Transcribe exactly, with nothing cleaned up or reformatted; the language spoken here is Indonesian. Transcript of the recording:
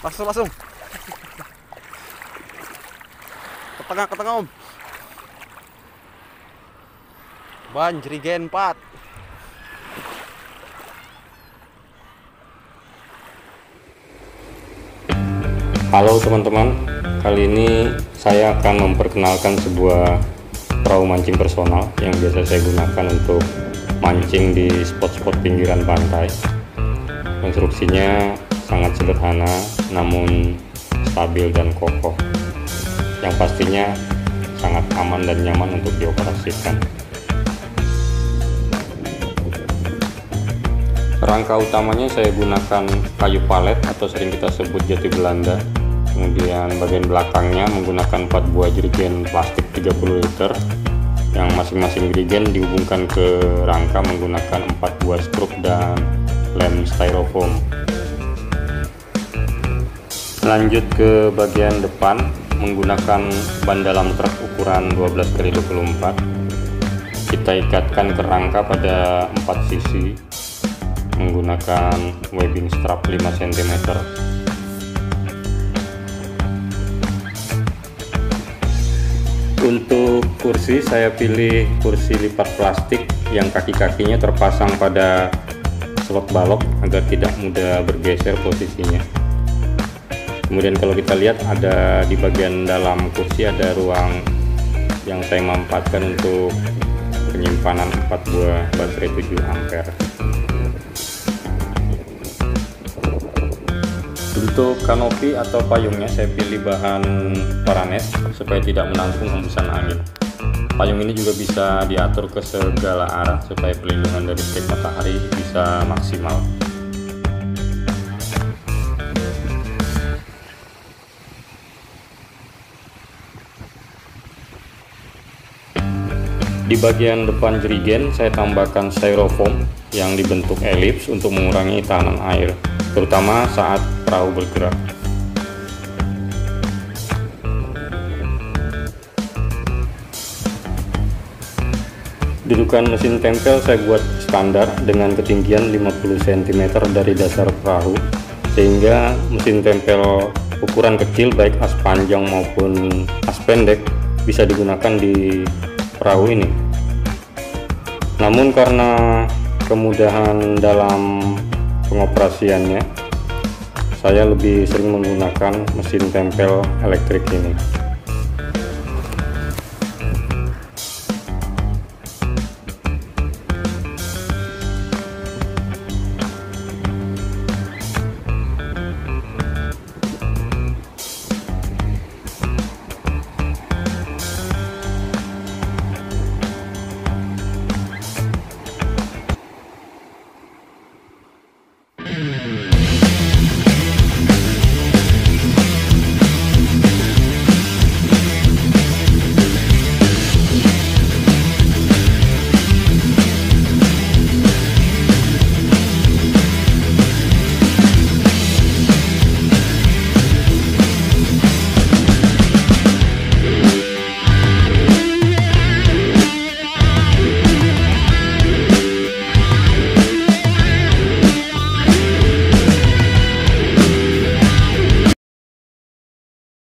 Langsung langsung. Ke tengah ke tengah, Om. Ban jerigen empat. Halo teman-teman, kali ini saya akan memperkenalkan sebuah perahu mancing personal yang biasa saya gunakan untuk mancing di spot-spot pinggiran pantai. Konstruksinya sangat sederhana namun stabil dan kokoh, yang pastinya sangat aman dan nyaman untuk dioperasikan. Rangka utamanya saya gunakan kayu palet atau sering kita sebut jati Belanda. Kemudian bagian belakangnya menggunakan empat buah jerigen plastik tiga puluh liter yang masing-masing jerigen dihubungkan ke rangka menggunakan empat buah skrup dan lem styrofoam. Lanjut ke bagian depan menggunakan ban dalam truk ukuran dua belas kali dua puluh empat. Kita ikatkan ke rangka pada empat sisi menggunakan webbing strap lima sentimeter. Untuk kursi, saya pilih kursi lipat plastik yang kaki-kakinya terpasang pada slot balok agar tidak mudah bergeser posisinya. Kemudian kalau kita lihat ada di bagian dalam kursi ada ruang yang saya manfaatkan untuk penyimpanan empat buah baterai tujuh ampere. Untuk kanopi atau payungnya saya pilih bahan paranet supaya tidak menampung hembusan angin. Payung ini juga bisa diatur ke segala arah supaya pelindungan dari terik matahari bisa maksimal. Di bagian depan jerigen saya tambahkan styrofoam yang dibentuk elips untuk mengurangi tahanan air, terutama saat perahu bergerak. Dudukan mesin tempel saya buat standar dengan ketinggian lima puluh sentimeter dari dasar perahu, sehingga mesin tempel ukuran kecil baik as panjang maupun as pendek bisa digunakan di perahu ini. Namun karena kemudahan dalam pengoperasiannya, saya lebih sering menggunakan mesin tempel elektrik ini.